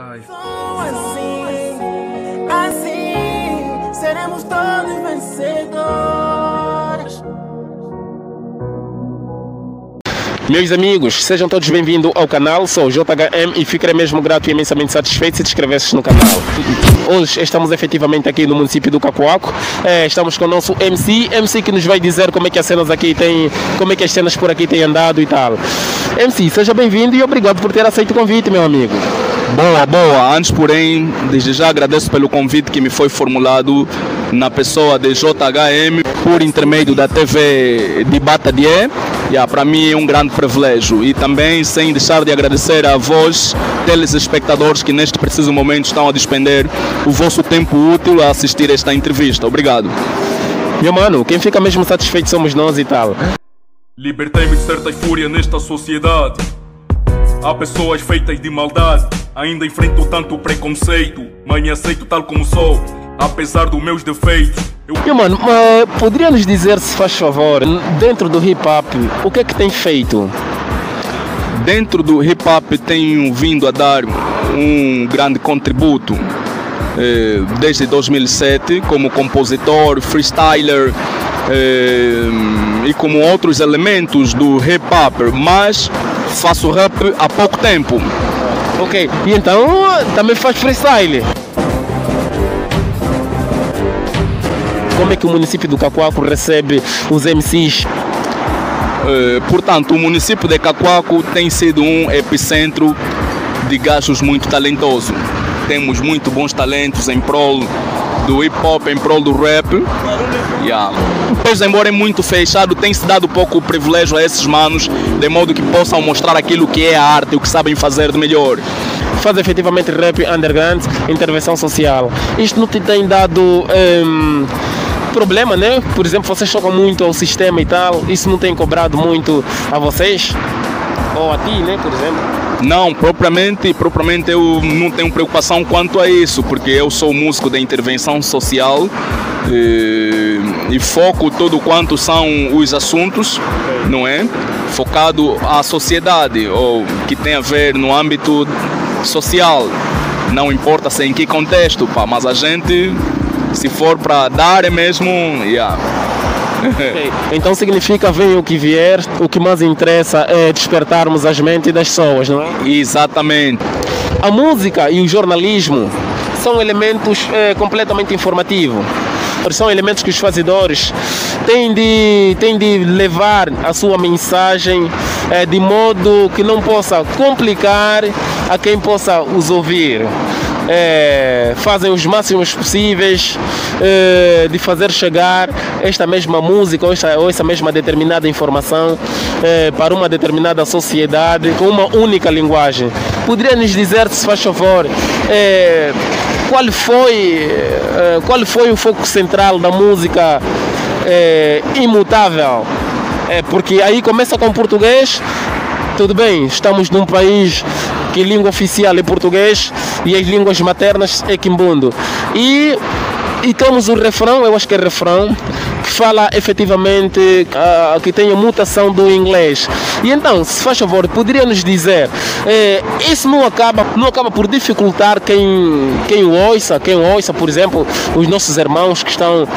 Life. Só assim, assim, seremos todos vencedores. Meus amigos, sejam todos bem-vindos ao canal, sou o JHM e ficarei mesmo grato e imensamente satisfeito se te inscrevesses no canal. Hoje estamos efetivamente aqui no município do Cacuaco, estamos com o nosso MC que nos vai dizer como é que as cenas aqui tem, como é que as cenas por aqui têm andado e tal. MC, seja bem-vindo e obrigado por ter aceito o convite, meu amigo. Boa, antes porém, desde já agradeço pelo convite que me foi formulado na pessoa de JHM por intermédio da TV de Batadier. Para mim é um grande privilégio e também sem deixar de agradecer a vós, telespectadores, que neste preciso momento estão a despender o vosso tempo útil a assistir esta entrevista. Obrigado. Meu mano, quem fica mesmo satisfeito somos nós e tal. Libertei-me de certa fúria nesta sociedade. Há pessoas feitas de maldade. Ainda enfrento tanto preconceito, mas me aceito tal como sou, apesar dos meus defeitos. Meu mano, poderia nos dizer, se faz favor, dentro do hip-hop, o que é que tem feito? Dentro do hip-hop tenho vindo a dar um grande contributo desde 2007 como compositor, freestyler e como outros elementos do hip-hop, mas faço rap há pouco tempo. Ok, e então também faz freestyle? Como é que o município do Cacuaco recebe os MCs? Portanto, o município de Cacuaco tem sido um epicentro de gajos muito talentosos. Temos muito bons talentos em prol do hip hop, em prol do rap. Pois, embora é muito fechado, tem-se dado pouco privilégio a esses manos, de modo que possam mostrar aquilo que é a arte, o que sabem fazer de melhor. Faz efetivamente rap underground, intervenção social. Isto não te tem dado... problema, né? Por exemplo, vocês chocam muito ao sistema e tal, isso não tem cobrado muito a vocês? Ou a ti, né, por exemplo? Não, propriamente eu não tenho preocupação quanto a isso, porque eu sou músico da intervenção social e foco todo quanto são os assuntos, não é? Focado à sociedade, ou que tem a ver no âmbito social, não importa se em que contexto, pá, mas a gente... Se for para dar é mesmo, Okay. Então significa, venha o que vier, o que mais interessa é despertarmos as mentes das pessoas, não é? Exatamente. A música e o jornalismo são elementos completamente informativos. São elementos que os fazedores têm de levar a sua mensagem de modo que não possa complicar a quem possa os ouvir. Fazem os máximos possíveis de fazer chegar esta mesma música ou essa mesma determinada informação para uma determinada sociedade com uma única linguagem. Poderia nos dizer, se faz favor, qual foi o foco central da música imutável? Porque aí começa com português, tudo bem, estamos num país... que a língua oficial é português e as línguas maternas é quimbundo. E temos o refrão, eu acho que é refrão, que fala efetivamente, que tem a mutação do inglês. E então, se faz favor, poderia nos dizer, isso não acaba por dificultar quem ouça, por exemplo, os nossos irmãos que estão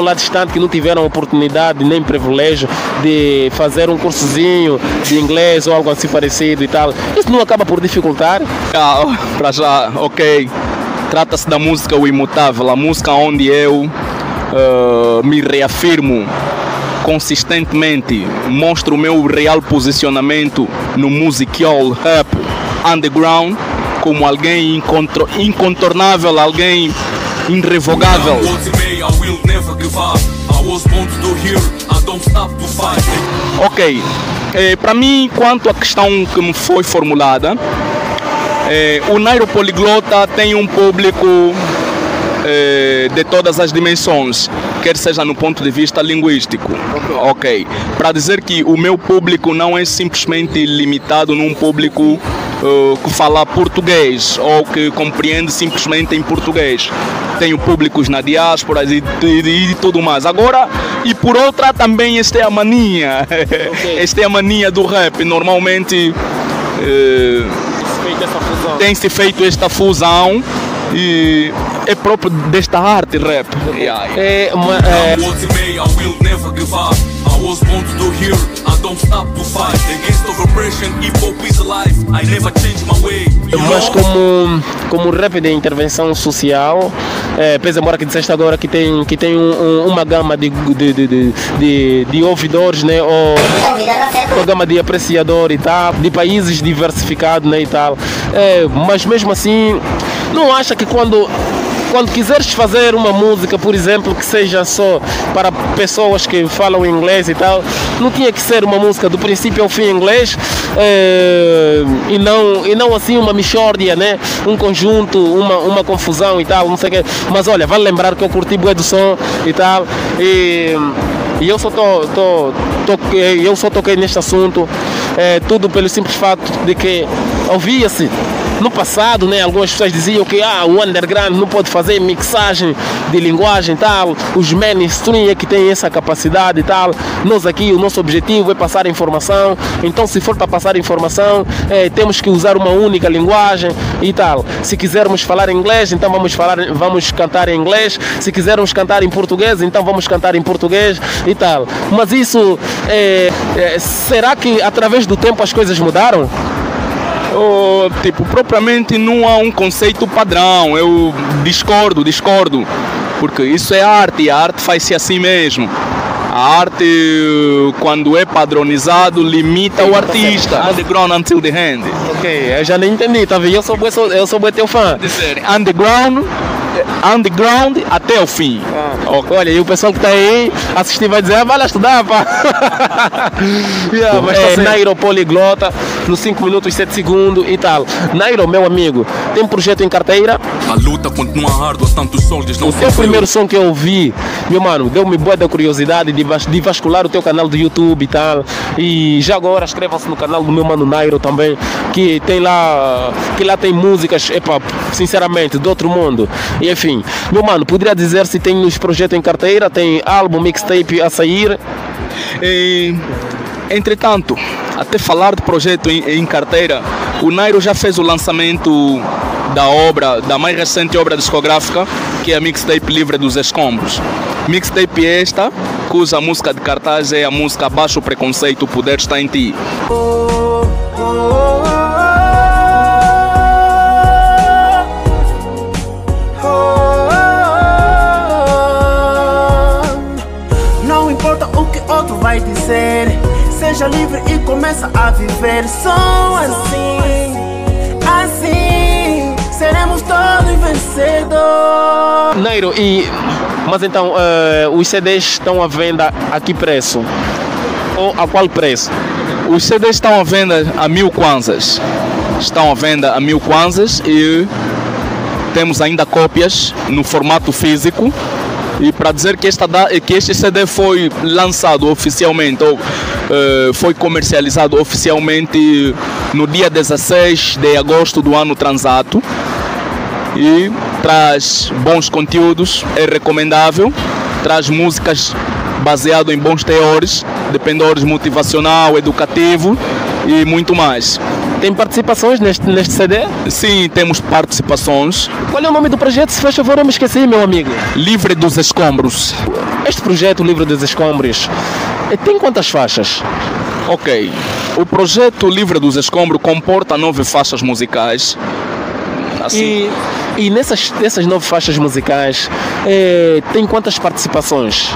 lá distante, que não tiveram oportunidade nem privilégio de fazer um cursozinho de inglês ou algo assim parecido e tal. Isso não acaba por dificultar? Para já, ok. Trata-se da música o imutável, a música onde eu me reafirmo consistentemente, mostro o meu real posicionamento no musical rap underground como alguém incontornável, alguém irrevogável. Ok, para mim, quanto à questão que me foi formulada, o Nairo Poliglota tem um público de todas as dimensões, quer seja no ponto de vista linguístico. Ok. Para dizer que o meu público não é simplesmente limitado num público que fala português ou que compreende simplesmente em português. Tenho públicos na diáspora e tudo mais. Agora, e por outra, também esta é a mania. Okay. Esta é a mania do rap. Normalmente... essa fusão? Tem-se feito esta fusão e é próprio desta arte rap. Mas como rap de intervenção social, pese embora que disseste agora que tem uma gama de ouvidores, né, ou uma gama de apreciador e tal, de países diversificados, né, e tal, mas mesmo assim não acha que quando quiseres fazer uma música, por exemplo, que seja só para pessoas que falam inglês e tal, não tinha que ser uma música do princípio ao fim em inglês, e não assim uma mixórdia, né? Um conjunto, uma confusão e tal, não sei o quê. Mas olha, vale lembrar que eu curti bué do som e tal, e eu só toquei neste assunto, tudo pelo simples fato de que ouvia-se no passado, né, algumas pessoas diziam que o underground não pode fazer mixagem de linguagem e tal, os mainstream é que tem essa capacidade e tal. Nós aqui, o nosso objetivo é passar informação, então se for para passar informação, temos que usar uma única linguagem e tal. Se quisermos falar em inglês, então vamos cantar em inglês. Se quisermos cantar em português, então vamos cantar em português e tal. Mas isso, será que através do tempo as coisas mudaram? Tipo, propriamente não há um conceito padrão, eu discordo, porque isso é arte, e a arte faz-se assim mesmo. A arte, quando é padronizado, limita o artista. Underground until the end. Ok, eu já nem entendi, tá vendo? Eu sou teu fã. Underground até o fim. Okay. Olha, e o pessoal que está aí assistindo vai dizer, vai lá estudar, pá. Mas tá Nairo Poliglota, nos 5 minutos e 7 segundos e tal. Nairo, meu amigo, tem um projeto em carteira? A luta continua árdua, tantos soldados não se foi. O primeiro som que eu ouvi, meu mano, deu-me boa da curiosidade de vascular o teu canal do YouTube e tal. E já agora inscrevam-se no canal do meu mano Nairo também, que lá tem músicas, epa, sinceramente, do outro mundo. E enfim, meu mano, poderia dizer se tem os projetos em carteira, tem álbum, mixtape a sair? E, entretanto, até falar de projeto em carteira, o Nairo já fez o lançamento da mais recente obra discográfica, que é a mixtape Livre dos Escombros. Mixtape esta, cuja música de cartaz é a música Abaixo Preconceito, o Poder Está em Ti. Vai dizer, seja livre e começa a viver. Só assim seremos todos vencedores. Nairo, mas então os CDs estão à venda a que preço? Ou a qual preço? Os CDs estão à venda a 1000 kwanzas. Estão à venda a 1000 kwanzas e temos ainda cópias no formato físico. E para dizer que este CD foi lançado oficialmente, ou foi comercializado oficialmente no dia 16 de agosto do ano transato, e traz bons conteúdos, é recomendável, traz músicas baseadas em bons teores, dependores motivacional, educativo e muito mais. Tem participações neste CD? Sim, temos participações. Qual é o nome do projeto? Se faz favor, eu me esqueci, meu amigo. Livre dos Escombros. Este projeto, Livre dos Escombros, tem quantas faixas? Ok. O projeto Livre dos Escombros comporta 9 faixas musicais. Assim. E nessas 9 faixas musicais, tem quantas participações?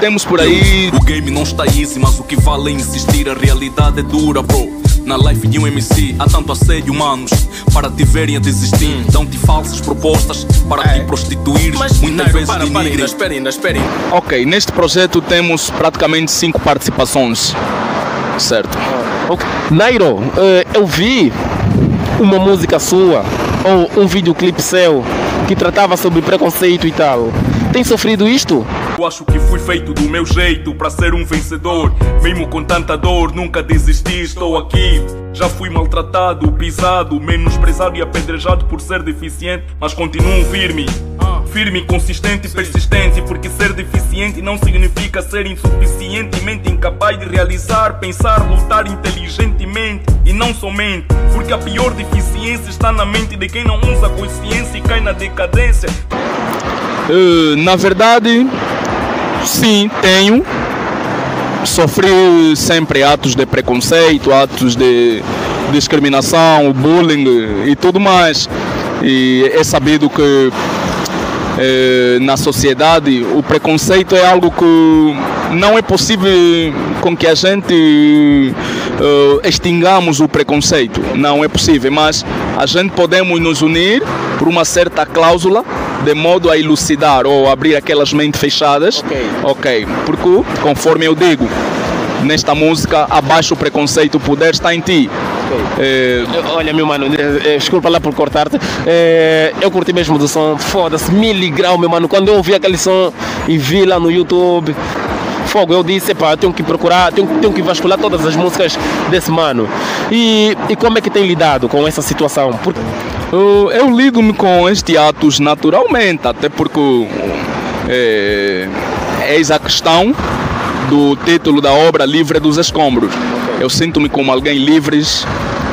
Temos por aí... O game não está easy, mas o que vale é insistir, a realidade é dura, bro. Na life de um MC há tanto assédio, humanos, para te verem a desistir, dão-te falsas propostas para te prostituir, mas muitas vezes denigres. Espera. Ok, neste projeto temos praticamente 5 participações, certo? Okay. Nairo, eu vi uma música sua, ou um videoclipe seu, que tratava sobre preconceito e tal. Tem sofrido isto? Eu acho que fui feito do meu jeito para ser um vencedor. Mesmo com tanta dor, nunca desisti, estou aqui. Já fui maltratado, pisado, menosprezado e apedrejado por ser deficiente, mas continuo firme. firme, consistente e persistente, porque ser deficiente não significa ser insuficientemente incapaz de realizar, pensar, lutar inteligentemente e não somente, porque a pior deficiência está na mente de quem não usa consciência e cai na decadência. Na verdade, sim, tenho. Sofri sempre atos de preconceito, atos de discriminação, bullying e tudo mais. E é sabido que na sociedade o preconceito é algo que não é possível com que a gente extingamos o preconceito. Não é possível, mas a gente podemos nos unir por uma certa cláusula de modo a elucidar ou abrir aquelas mentes fechadas. Ok, porque conforme eu digo, nesta música, abaixo o preconceito, o poder está em ti. Olha, meu mano, desculpa lá por cortar-te. Eu curti mesmo do som, foda-se, miligrau, meu mano. Quando eu ouvi aquele som e vi lá no YouTube, fogo, eu disse, epá, eu tenho que procurar, tenho que vasculhar todas as músicas desse mano. E como é que tem lidado com essa situação? Porque... eu lido-me com estes atos naturalmente, até porque eis a questão do título da obra Livre dos Escombros. Eu sinto-me como alguém livre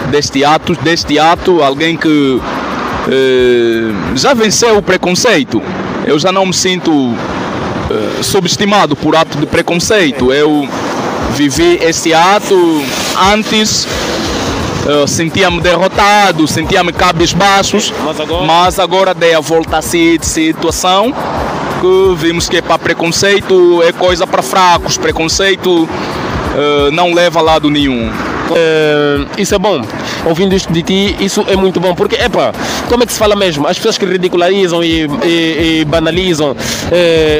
deste ato, alguém que já venceu o preconceito. Eu já não me sinto subestimado por ato de preconceito. Eu vivi esse ato antes. Sentia-me derrotado, sentia-me cabisbaixos, mas agora dei a volta à situação, que vimos que para preconceito é coisa para fracos, preconceito não leva a lado nenhum. Isso é bom, ouvindo isto de ti, isso é muito bom, porque, epa, como é que se fala mesmo? As pessoas que ridicularizam e banalizam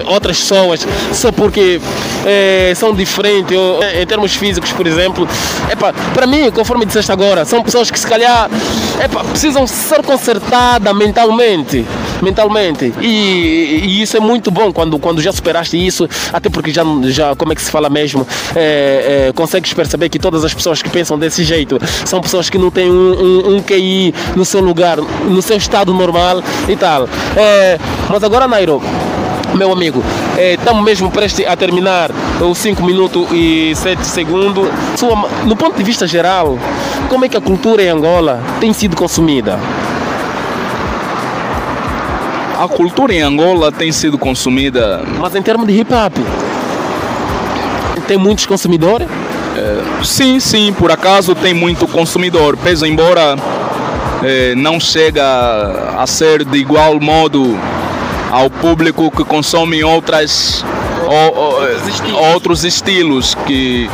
outras pessoas só porque são diferentes ou, em termos físicos, por exemplo, epa, para mim, conforme disseste agora, são pessoas que se calhar, epa, precisam ser consertadas mentalmente e isso é muito bom quando já superaste isso, até porque já como é que se fala mesmo, consegues perceber que todas as pessoas que pensam desse jeito são pessoas que não têm um QI no seu lugar, no seu estado normal e tal. Mas agora, Nairo, meu amigo, estamos mesmo prestes a terminar os 5 minutos e 7 segundos. No ponto de vista geral, como é que a cultura em Angola tem sido consumida? A cultura em Angola tem sido consumida... Mas em termos de hip-hop, tem muitos consumidores? Sim, por acaso tem muito consumidor, peso embora não chega a ser de igual modo ao público que consome outros estilos que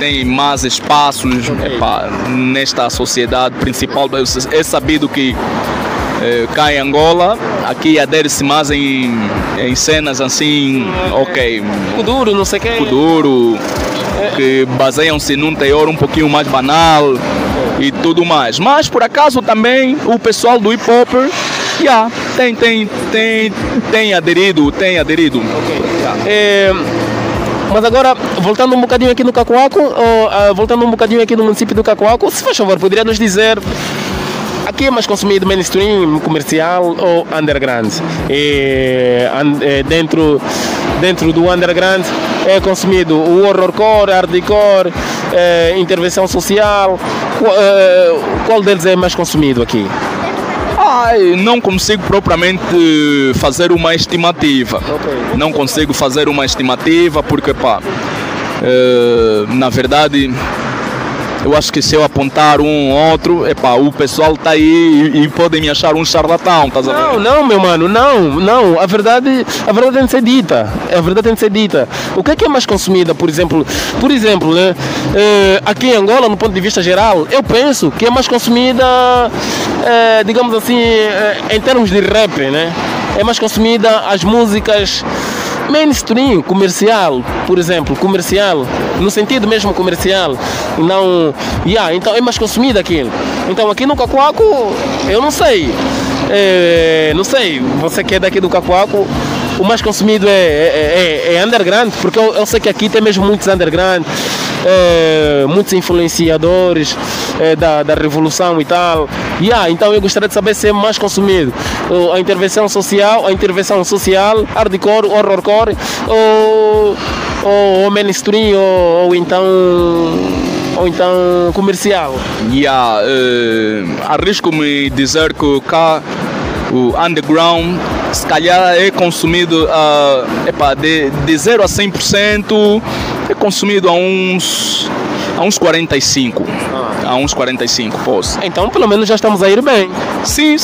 tem mais espaços nesta sociedade principal. É sabido que cá em Angola, aqui adere-se mais em cenas assim, Kuduro, não sei o que. Kuduro, que baseiam-se num teor um pouquinho mais banal e tudo mais. Mas por acaso também o pessoal do hip hop tem aderido. Mas agora, voltando um bocadinho aqui no Cacuaco, voltando um bocadinho aqui no município do Cacuaco, se faz favor, poderia nos dizer, aqui é mais consumido mainstream, comercial ou underground? Dentro do underground é consumido o horrorcore, hardcore, intervenção social. Qual deles é mais consumido aqui? Não consigo propriamente fazer uma estimativa. Não consigo fazer uma estimativa porque, na verdade... Eu acho que se eu apontar um outro, o pessoal tá aí e podem me achar um charlatão, tá sabendo? Não, meu mano, não. A verdade tem de ser dita. A verdade tem de ser dita. O que é mais consumida, por exemplo, né? Aqui em Angola, no ponto de vista geral, eu penso que é mais consumida, digamos assim, em termos de rap, né? É mais consumida as músicas mainstream, comercial, por exemplo, comercial, no sentido mesmo comercial, não, então é mais consumido aquilo. Então aqui no Cacuaco, eu não sei, você que é daqui do Cacuaco, o mais consumido é underground, porque eu sei que aqui tem mesmo muitos underground, muitos influenciadores, da revolução e tal. Então eu gostaria de saber se é mais consumido a intervenção social, hardcore, horrorcore, ou mainstream, ou então comercial. Arrisco-me dizer que cá o underground se calhar é consumido de 0 a 100%, é consumido a uns 45%. A uns 45%. Então pelo menos já estamos a ir bem. Sim.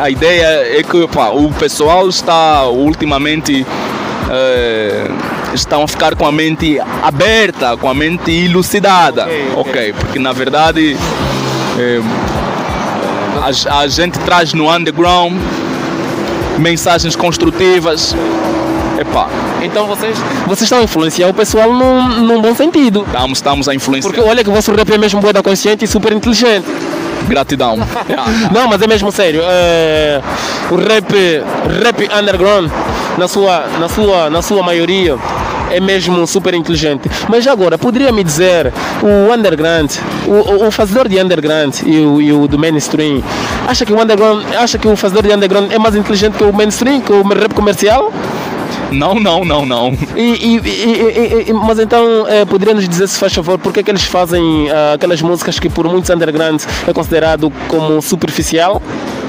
A ideia é que o pessoal está ultimamente... estão a ficar com a mente aberta, com a mente elucidada. Ok, porque na verdade a gente traz no underground mensagens construtivas. Então vocês estão a influenciar o pessoal num bom sentido. Estamos a influenciar. Porque olha que o vosso rap é mesmo boeda consciente e super inteligente. Gratidão. Não, mas é mesmo sério. O rap underground na sua maioria é mesmo super inteligente. Mas agora, poderia me dizer, o underground, o fazedor de underground e o do mainstream, acha que o fazedor de underground é mais inteligente que o mainstream, que o rap comercial? Não. Mas então, poderia nos dizer, se faz favor, porque é que eles fazem aquelas músicas que por muitos undergrounds é considerado como superficial?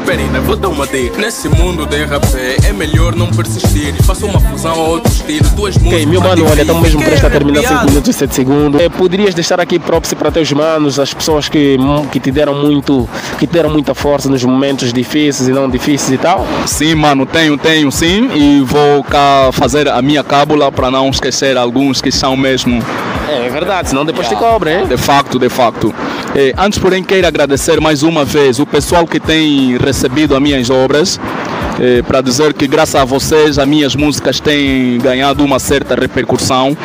Perina, vou dar uma dica. Nesse mundo de rapé é melhor não persistir. Faça uma fusão ou outro estilo. Duas músicas. Ok, meu mano, olha, estamos mesmo prestes a terminar 5 minutos e 7 segundos. Poderias deixar aqui props para teus manos, as pessoas que te deram muita força nos momentos difíceis e não difíceis e tal? Sim, mano, tenho sim. E vou cá fazer a minha cábula para não esquecer alguns que são mesmo. É verdade, senão depois te cobra, hein? De facto. Antes, porém, quero agradecer mais uma vez o pessoal que tem recebido as minhas obras, para dizer que graças a vocês as minhas músicas têm ganhado uma certa repercussão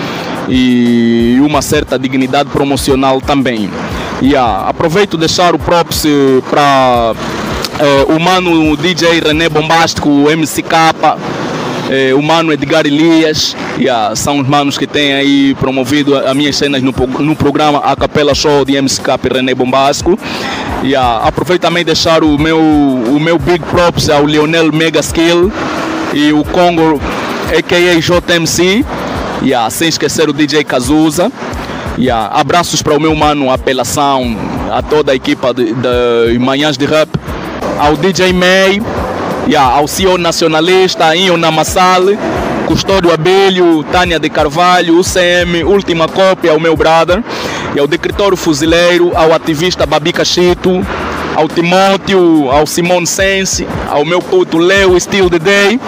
e uma certa dignidade promocional também. Aproveito deixar o props para o mano DJ René Bombástico, o MC K, o mano Edgar Elias, são os manos que têm aí promovido as minhas cenas no programa A Capela Show de MC K e René Bombástico. Aproveito também deixar o meu big props ao Leonel Megaskill e o Congo, a.k.a. JMC, sem esquecer o DJ Cazuza. Abraços para o meu mano Apelação, a toda a equipa de Manhãs de Rap, ao DJ May, ao CEO nacionalista, Inho Namassale, Custódio Abelho, Tânia de Carvalho, UCM, Última Cópia, o meu brother, ao Decretório Fuzileiro, ao ativista Babi Cachito, ao Timóteo, ao Simon Sense, ao meu puto Leo Still the Day,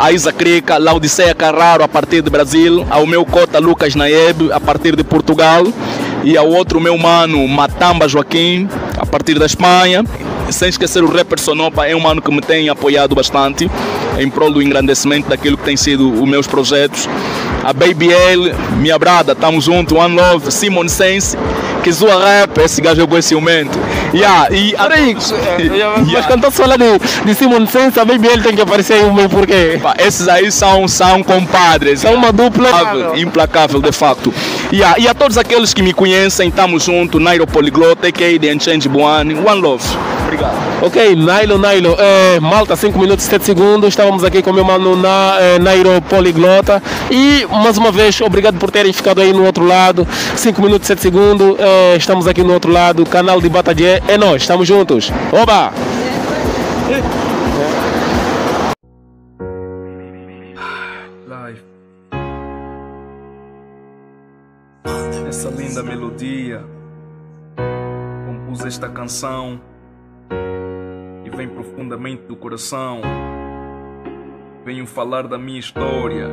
a Isa Creca, Laudicea Carraro a partir de Brasil, ao meu cota Lucas Naebe a partir de Portugal, e ao outro meu mano Matamba Joaquim a partir da Espanha. Sem esquecer o Rapper Sonopa, é um mano que me tem apoiado bastante em prol do engrandecimento daquilo que tem sido os meus projetos. A Baby L, minha brada, estamos juntos, One Love, Simon Sense, que zoa rap, esse gajo eu gosto ciumento. Mas quando estás falando de Simon Sense, a Baby L tem que aparecer aí o meu porquê. Esses aí são compadres. São uma dupla. Implacável, de facto. E a todos aqueles que me conhecem, estamos juntos, Nairo Poliglota, TK The Unchained Buani, One Love. Obrigado. Ok, Nailo, malta, 5 minutos e 7 segundos, estávamos aqui com o meu mano Nairo Poliglota e, mais uma vez, obrigado por terem ficado aí no outro lado, 5 minutos e 7 segundos, estamos aqui no outro lado, Canal de Batadié, é nós, estamos juntos, oba! Essa linda melodia, compus esta canção, vem profundamente do coração. Venho falar da minha história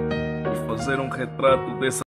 e fazer um retrato dessa